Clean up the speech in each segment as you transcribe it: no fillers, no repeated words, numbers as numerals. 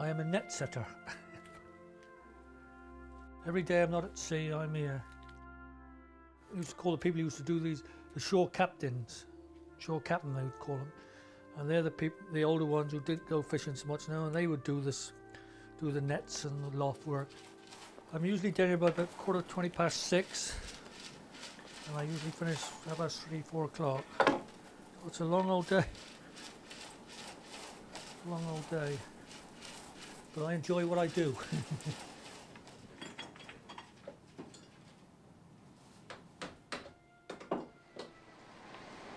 I am a net setter. Every day I'm not at sea, I'm here. I used to call the people who used to do these the shore captains. Shore captain, they would call them. And they're the people, the older ones who didn't go fishing so much now, and they would do this, do the nets and the loft work. I'm usually down here by about 6:15, and I usually finish about 3, 4 o'clock. So it's a long old day. Long old day. But I enjoy what I do.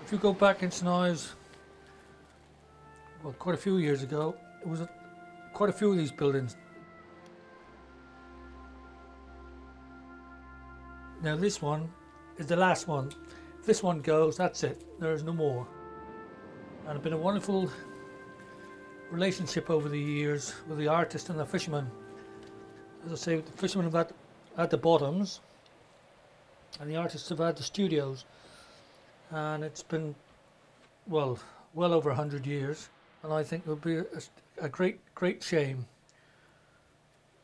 If you go back in St Ives, well, quite a few years ago, it was quite a few of these buildings. Now this one is the last one. If this one goes, that's it. There is no more. And it's been a wonderful relationship over the years with the artist and the fisherman. As I say, the fishermen have had the bottoms and the artists have had the studios, and it's been, well, well over 100 years, and I think it would be a great shame,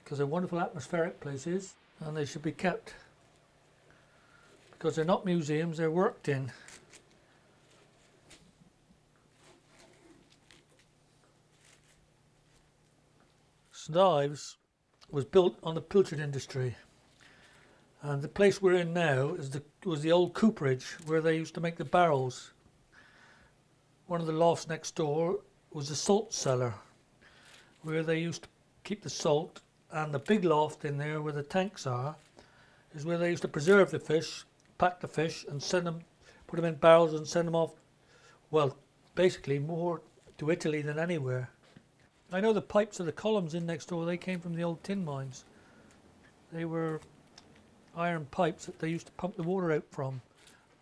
because they're wonderful atmospheric places and they should be kept, because they're not museums, they're worked in. St Ives was built on the pilchard industry, and the place we're in now is was the old cooperage where they used to make the barrels. One of the lofts next door was the salt cellar where they used to keep the salt, and the big loft in there where the tanks are is where they used to preserve the fish, pack the fish and send them, put them in barrels and send them off, well, basically more to Italy than anywhere. I know the pipes of the columns in next door, they came from the old tin mines. They were iron pipes that they used to pump the water out from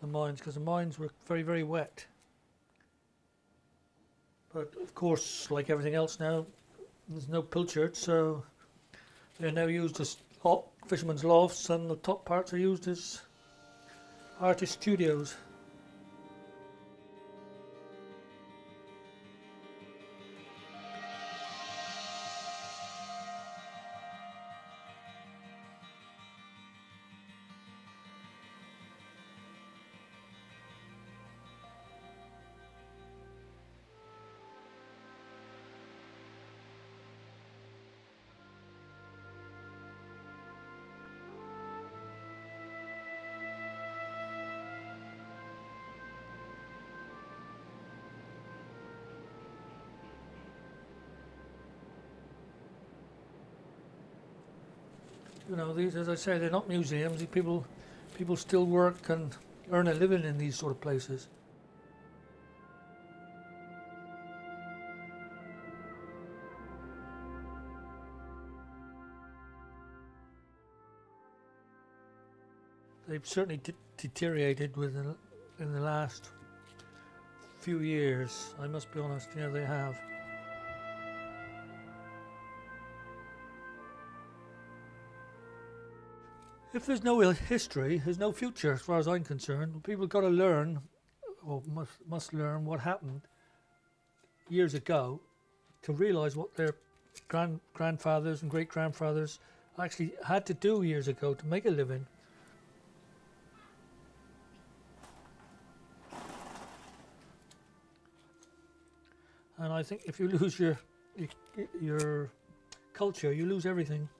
the mines, because the mines were very, very wet. But of course, like everything else now, there's no pilchard, so they're now used as fishermen's lofts, and the top parts are used as artist studios. You know, these, as I say, they're not museums. People still work and earn a living in these sort of places. They've certainly deteriorated in the last few years. I must be honest, yeah, they have. If there's no history, there's no future as far as I'm concerned. People have got to learn, or must learn, what happened years ago to realise what their grandfathers and great-grandfathers actually had to do years ago to make a living. And I think if you lose your culture, you lose everything.